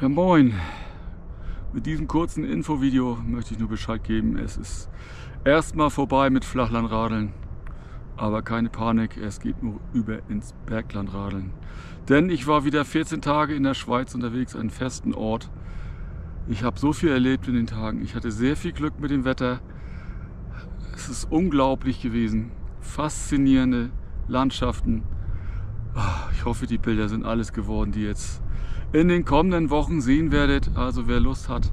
Ja, moin. Mit diesem kurzen Infovideo möchte ich nur Bescheid geben, es ist erstmal vorbei mit Flachlandradeln. Aber keine Panik, es geht nur über ins Berglandradeln. Denn ich war wieder 14 Tage in der Schweiz unterwegs, einen festen Ort. Ich habe so viel erlebt in den Tagen. Ich hatte sehr viel Glück mit dem Wetter. Es ist unglaublich gewesen. Faszinierende Landschaften. Ich hoffe, die Bilder sind alles geworden, die ihr jetzt in den kommenden Wochen sehen werdet. Also wer Lust hat,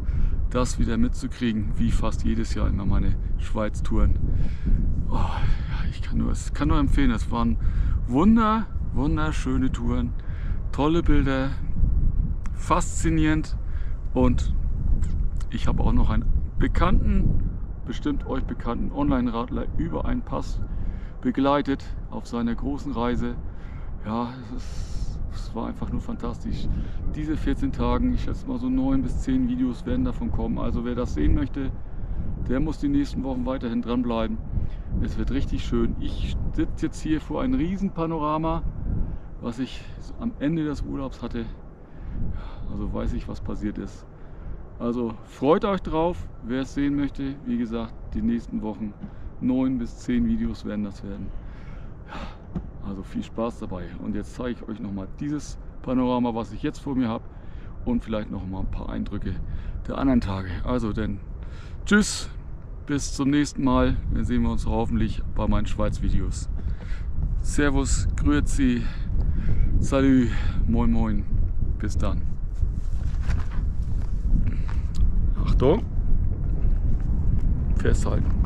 das wieder mitzukriegen, wie fast jedes Jahr immer meine Schweiz-Touren. Oh, ich kann nur empfehlen, das waren wunderschöne Touren, tolle Bilder, faszinierend, und ich habe auch noch einen bestimmt euch bekannten Online-Radler über einen Pass begleitet auf seiner großen Reise. Ja, es war einfach nur fantastisch. Diese 14 Tagen, ich schätze mal so 9 bis 10 Videos werden davon kommen. Also wer das sehen möchte, der muss die nächsten Wochen weiterhin dranbleiben. Es wird richtig schön. Ich sitze jetzt hier vor einem riesen Panorama, was ich am Ende des Urlaubs hatte. Also weiß ich, was passiert ist. Also freut euch drauf, wer es sehen möchte. Wie gesagt, die nächsten Wochen 9 bis 10 Videos werden das werden. Also viel Spaß dabei. Und jetzt zeige ich euch nochmal dieses Panorama, was ich jetzt vor mir habe. Und vielleicht nochmal ein paar Eindrücke der anderen Tage. Also dann tschüss. Bis zum nächsten Mal, dann sehen wir uns hoffentlich bei meinen Schweiz-Videos. Servus, Grüezi, Salü, Moin Moin, bis dann. Achtung, festhalten.